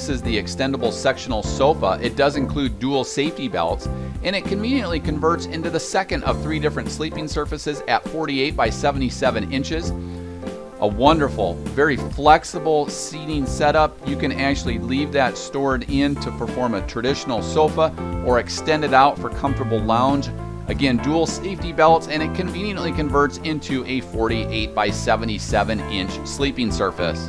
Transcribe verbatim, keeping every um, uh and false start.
This is the extendable sectional sofa. It does include dual safety belts, and it conveniently converts into the second of three different sleeping surfaces at forty-eight by seventy-seven inches. A wonderful, very flexible seating setup. You can actually leave that stored in to perform a traditional sofa or extend it out for comfortable lounge. Again, dual safety belts, and it conveniently converts into a forty-eight by seventy-seven inch sleeping surface.